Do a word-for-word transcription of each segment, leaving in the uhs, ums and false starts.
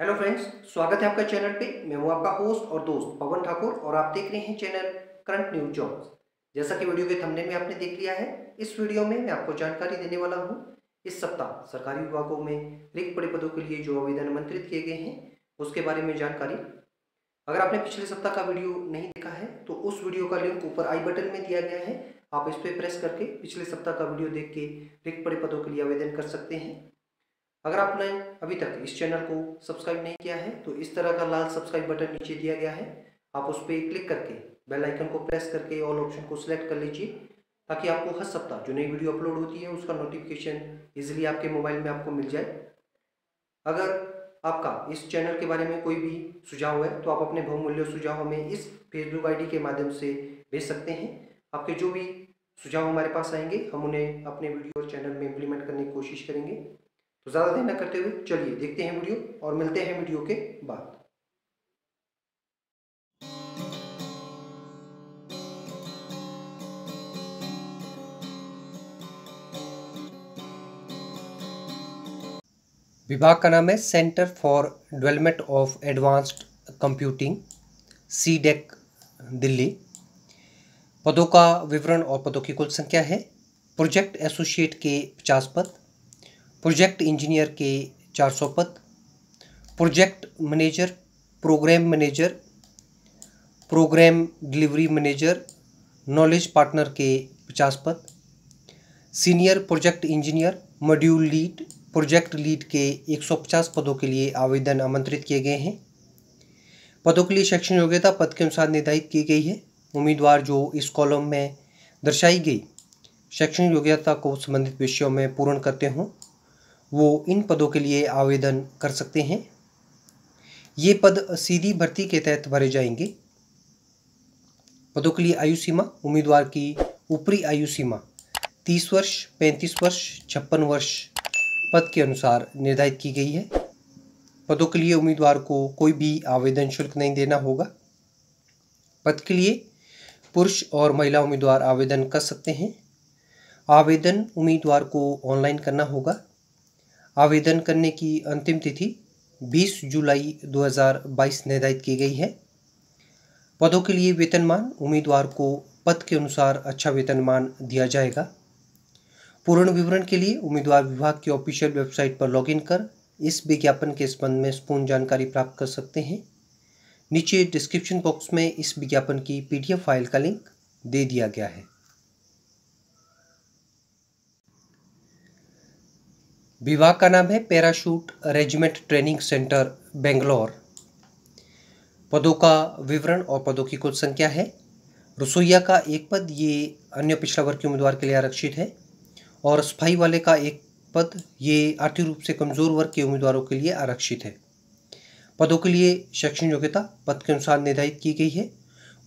Hello friends, स्वागत है आपका चैनल पे। मैं हूँ आपका होस्ट और दोस्त पवन ठाकुर और आप देख रहे हैं चैनल करंट न्यू जॉब्स। जैसा कि वीडियो के थंबनेल में आपने देख लिया है, इस वीडियो में मैं आपको जानकारी देने वाला हूँ इस सप्ताह सरकारी विभागों में रिक्त पड़े पदों के लिए जो आवेदन आमंत्रित किए गए हैं उसके बारे में जानकारी। अगर आपने पिछले सप्ताह का वीडियो नहीं देखा है तो उस वीडियो का लिंक ऊपर आई बटन में दिया गया है, आप इस पर प्रेस करके पिछले सप्ताह का वीडियो देख के रिक्त पड़े पदों के लिए आवेदन कर सकते हैं। अगर आपने अभी तक इस चैनल को सब्सक्राइब नहीं किया है तो इस तरह का लाल सब्सक्राइब बटन नीचे दिया गया है, आप उस पर क्लिक करके बेल आइकन को प्रेस करके ऑल ऑप्शन को सिलेक्ट कर लीजिए ताकि आपको हर सप्ताह जो नई वीडियो अपलोड होती है उसका नोटिफिकेशन इजीली आपके मोबाइल में आपको मिल जाए। अगर आपका इस चैनल के बारे में कोई भी सुझाव है तो आप अपने बहुमूल्य सुझाव हमें इस फेसबुक आई डी के माध्यम से भेज सकते हैं। आपके जो भी सुझाव हमारे पास आएंगे हम उन्हें अपने वीडियो और चैनल में इम्प्लीमेंट करने की कोशिश करेंगे। तो ज़्यादा देर न करते हुए चलिए देखते हैं वीडियो और मिलते हैं वीडियो के बाद। विभाग का नाम है centre for development of advanced computing, C DAC Delhi. पदों का विवरण और पदों की कुल संख्या है। प्रोजेक्ट एसोसिएट के पचास पद, प्रोजेक्ट इंजीनियर के चार सौ पद, project manager, programme manager, programme delivery manager, knowledge partner के पचास पद, senior project engineer, module lead, project lead के एक सौ पचास पदों के लिए आवेदन आमंत्रित किए गए हैं। पदों के लिए शैक्षणिक योग्यता पद के अनुसार निर्धारित की गई है। उम्मीदवार जो इस कॉलम में दर्शाई गई शैक्षणिक योग्यता को संबंधित विषयों में पूर्ण करते हों वो इन पदों के लिए आवेदन कर सकते हैं। ये पद सीधी भर्ती के तहत भरे जाएंगे। पदों के लिए आयु सीमा, उम्मीदवार की ऊपरी आयु सीमा तीस वर्ष, पैंतीस वर्ष, छप्पन वर्ष पद के अनुसार निर्धारित की गई है। पदों के लिए उम्मीदवार को कोई भी आवेदन शुल्क नहीं देना होगा। पद के लिए पुरुष और महिला उम्मीदवार आवेदन कर सकते हैं। आवेदन उम्मीदवार को ऑनलाइन करना होगा। आवेदन करने की अंतिम तिथि बीस जुलाई दो हज़ार बाईस निर्धारित की गई है। पदों के लिए वेतनमान, उम्मीदवार को पद के अनुसार अच्छा वेतनमान दिया जाएगा। पूर्ण विवरण के लिए उम्मीदवार विभाग की ऑफिशियल वेबसाइट पर लॉगिन कर इस विज्ञापन के संबंध में संपूर्ण जानकारी प्राप्त कर सकते हैं। नीचे डिस्क्रिप्शन बॉक्स में इस विज्ञापन की पीडीएफ फाइल का लिंक दे दिया गया है। विभाग का नाम है parachute regiment training centre Bangalore. पदों का विवरण और पदों की कुल संख्या है। रसोईया का एक पद, ये अन्य पिछड़ा वर्ग के उम्मीदवार के लिए आरक्षित है, और सफाई वाले का एक पद, ये आर्थिक रूप से कमज़ोर वर्ग के उम्मीदवारों के लिए आरक्षित है। पदों के लिए शैक्षणिक योग्यता पद के अनुसार निर्धारित की गई है।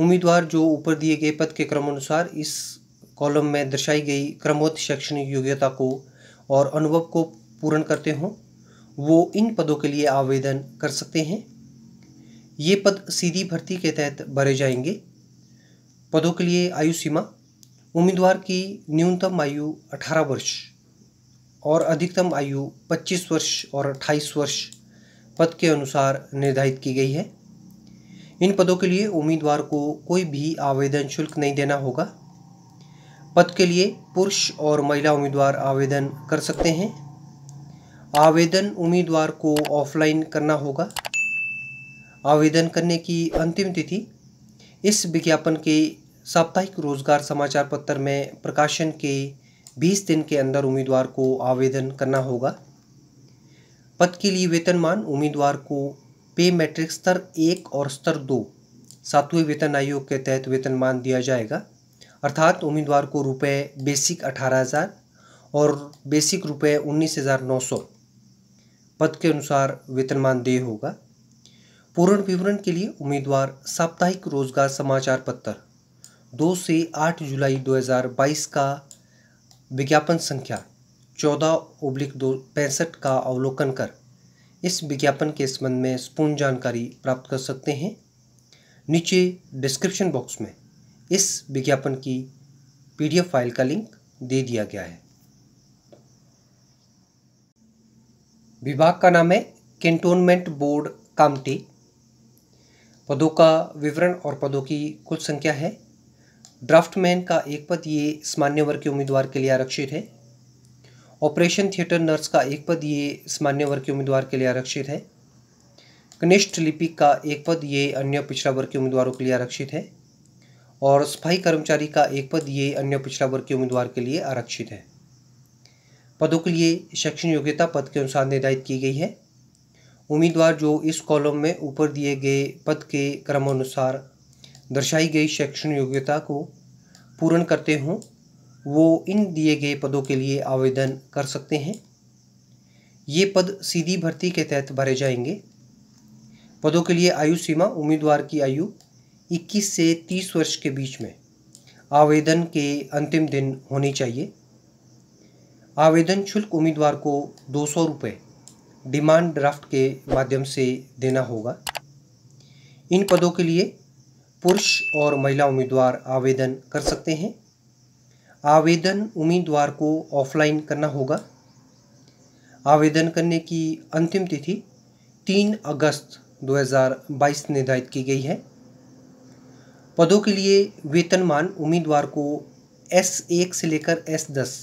उम्मीदवार जो ऊपर दिए गए पद के क्रमानुसार इस कॉलम में दर्शाई गई क्रमवत शैक्षणिक योग्यता को और अनुभव को पूर्ण करते हों वो इन पदों के लिए आवेदन कर सकते हैं। ये पद सीधी भर्ती के तहत भरे जाएंगे। पदों के लिए आयु सीमा, उम्मीदवार की न्यूनतम आयु अठारह वर्ष और अधिकतम आयु पच्चीस वर्ष और अट्ठाईस वर्ष पद के अनुसार निर्धारित की गई है। इन पदों के लिए उम्मीदवार को कोई भी आवेदन शुल्क नहीं देना होगा। पद के लिए पुरुष और महिला उम्मीदवार आवेदन कर सकते हैं। आवेदन उम्मीदवार को ऑफलाइन करना होगा। आवेदन करने की अंतिम तिथि इस विज्ञापन के साप्ताहिक रोजगार समाचार पत्र में प्रकाशन के बीस दिन के अंदर उम्मीदवार को आवेदन करना होगा। पद के लिए वेतनमान, उम्मीदवार को पे मैट्रिक स्तर एक और स्तर दो सातवें वेतन आयोग के तहत वेतनमान दिया जाएगा, अर्थात उम्मीदवार को रुपये बेसिक अठारह हज़ार और बेसिक रुपये उन्नीस हज़ार नौ सौ पद के अनुसार वेतनमान देय होगा। पूर्ण विवरण के लिए उम्मीदवार साप्ताहिक रोजगार समाचार पत्र दो से आठ जुलाई दो हज़ार बाईस का विज्ञापन संख्या चौदह ओब्लिक दो पैंसठ का अवलोकन कर इस विज्ञापन के संबंध में संपूर्ण जानकारी प्राप्त कर सकते हैं। नीचे डिस्क्रिप्शन बॉक्स में इस विज्ञापन की पीडीएफ फाइल का लिंक दे दिया गया है। विभाग का नाम है कैंटोनमेंट बोर्ड कामटी। पदों का विवरण और पदों की कुल संख्या है। ड्राफ्टमैन का एक पद, ये सामान्य वर्ग के उम्मीदवार के लिए आरक्षित है। ऑपरेशन थिएटर नर्स का एक पद, ये सामान्य वर्ग के उम्मीदवार के लिए आरक्षित है। कनिष्ठ लिपिक का एक पद, ये अन्य पिछड़ा वर्ग के उम्मीदवारों के लिए आरक्षित है। और सफाई कर्मचारी का एक पद, ये अन्य पिछड़ा वर्ग के उम्मीदवार के लिए आरक्षित है। पदों के लिए शैक्षणिक योग्यता पद के अनुसार निर्धारित की गई है। उम्मीदवार जो इस कॉलम में ऊपर दिए गए पद के क्रमानुसार दर्शाई गई शैक्षणिक योग्यता को पूर्ण करते हों, वो इन दिए गए पदों के लिए आवेदन कर सकते हैं। ये पद सीधी भर्ती के तहत भरे जाएंगे। पदों के लिए आयु सीमा, उम्मीदवार की आयु इक्कीस से तीस वर्ष के बीच में आवेदन के अंतिम दिन होनी चाहिए। आवेदन शुल्क उम्मीदवार को दो सौ रुपये डिमांड ड्राफ्ट के माध्यम से देना होगा। इन पदों के लिए पुरुष और महिला उम्मीदवार आवेदन कर सकते हैं। आवेदन उम्मीदवार को ऑफलाइन करना होगा। आवेदन करने की अंतिम तिथि तीन अगस्त दो हज़ार बाईस निर्धारित की गई है। पदों के लिए वेतनमान उम्मीदवार को एस एक से लेकर एस दस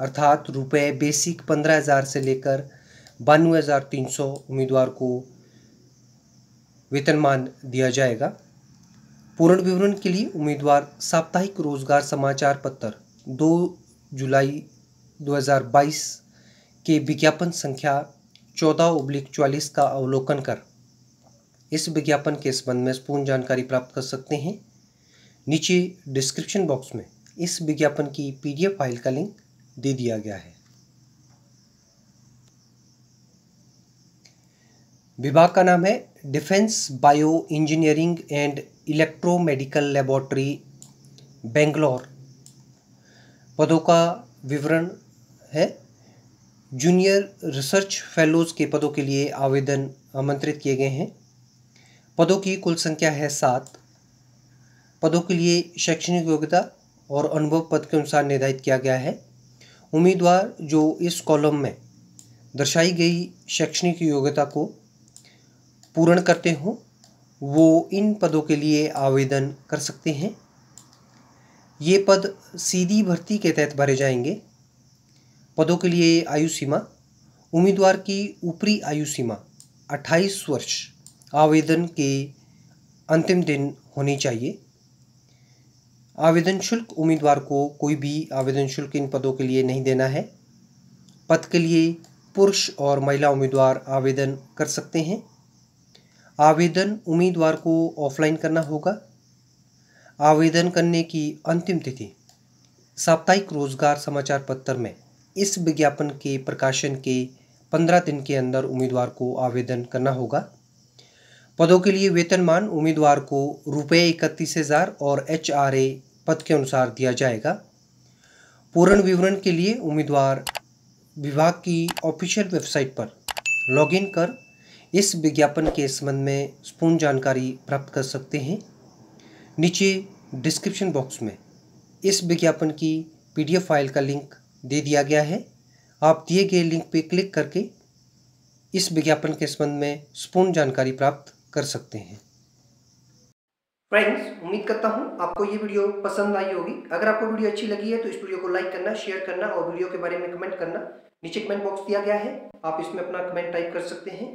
अर्थात रुपये बेसिक पंद्रह हज़ार से लेकर बानवे हज़ार तीन सौ उम्मीदवार को वेतनमान दिया जाएगा। पूर्ण विवरण के लिए उम्मीदवार साप्ताहिक रोजगार समाचार पत्र दो जुलाई दो हज़ार बाईस के विज्ञापन संख्या चौदह उब्लिक चौलीस का अवलोकन कर इस विज्ञापन के संबंध में पूर्ण जानकारी प्राप्त कर सकते हैं। नीचे डिस्क्रिप्शन बॉक्स में इस विज्ञापन की पीडीएफ फाइल का लिंक दे दिया गया है। विभाग का नाम है defence bio engineering and electromedical laboratory Bangalore. पदों का विवरण है। जूनियर रिसर्च फेलोज के पदों के लिए आवेदन आमंत्रित किए गए हैं। पदों की कुल संख्या है सात। पदों के लिए शैक्षणिक योग्यता और अनुभव पद के अनुसार निर्धारित किया गया है। उम्मीदवार जो इस कॉलम में दर्शाई गई शैक्षणिक योग्यता को पूर्ण करते हों, वो इन पदों के लिए आवेदन कर सकते हैं। ये पद सीधी भर्ती के तहत भरे जाएंगे। पदों के लिए आयु सीमा, उम्मीदवार की ऊपरी आयु सीमा अट्ठाईस वर्ष आवेदन के अंतिम दिन होनी चाहिए। आवेदन शुल्क उम्मीदवार को कोई भी आवेदन शुल्क इन पदों के लिए नहीं देना है। पद के लिए पुरुष और महिला उम्मीदवार आवेदन कर सकते हैं। आवेदन उम्मीदवार को ऑफलाइन करना होगा। आवेदन करने की अंतिम तिथि साप्ताहिक रोजगार समाचार पत्र में इस विज्ञापन के प्रकाशन के पंद्रह दिन के अंदर उम्मीदवार को आवेदन करना होगा। पदों के लिए वेतनमान उम्मीदवार को रुपये इकतीस हज़ार और एच आर ए पद के अनुसार दिया जाएगा। पूर्ण विवरण के लिए उम्मीदवार विभाग की ऑफिशियल वेबसाइट पर लॉगिन कर इस विज्ञापन के संबंध में पूर्ण जानकारी प्राप्त कर सकते हैं। नीचे डिस्क्रिप्शन बॉक्स में इस विज्ञापन की पीडीएफ फाइल का लिंक दे दिया गया है। आप दिए गए लिंक पर क्लिक करके इस विज्ञापन के संबंध में पूर्ण जानकारी प्राप्त कर सकते हैं। फ्रेंड्स, उम्मीद करता हूं आपको ये वीडियो पसंद आई होगी। अगर आपको वीडियो अच्छी लगी है तो इस वीडियो को लाइक करना, शेयर करना और वीडियो के बारे में कमेंट करना। नीचे कमेंट बॉक्स दिया गया है, आप इसमें अपना कमेंट टाइप कर सकते हैं।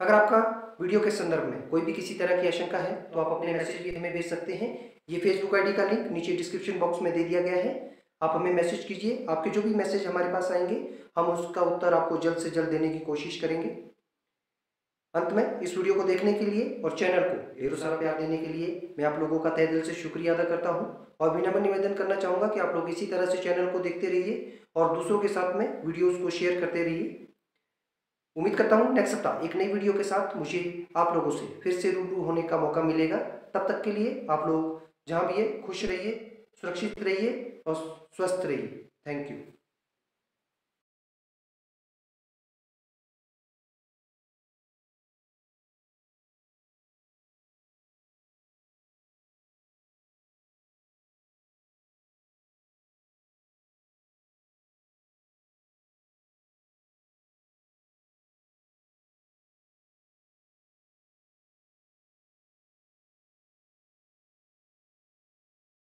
अगर आपका वीडियो के संदर्भ में कोई भी किसी तरह की आशंका है तो आप अपने मैसेज भी हमें भेज सकते हैं। ये फेसबुक आईडी का लिंक नीचे डिस्क्रिप्शन बॉक्स में दे दिया गया है। आप हमें मैसेज कीजिए। आपके जो भी मैसेज हमारे पास आएंगे हम उसका उत्तर आपको जल्द से जल्द देने की कोशिश करेंगे। अंत में इस वीडियो को देखने के लिए और चैनल को ढेरों सारा प्यार देने के लिए मैं आप लोगों का तहे दिल से शुक्रिया अदा करता हूं और विनम्र निवेदन करना चाहूँगा कि आप लोग इसी तरह से चैनल को देखते रहिए और दूसरों के साथ में वीडियोस को शेयर करते रहिए। उम्मीद करता हूँ नेक्स्ट सप्ताह एक नई वीडियो के साथ मुझे आप लोगों से फिर से रूबरू होने का मौका मिलेगा। तब तक के लिए आप लोग जहाँ भी है खुश रहिए, सुरक्षित रहिए और स्वस्थ रहिए। Thank you.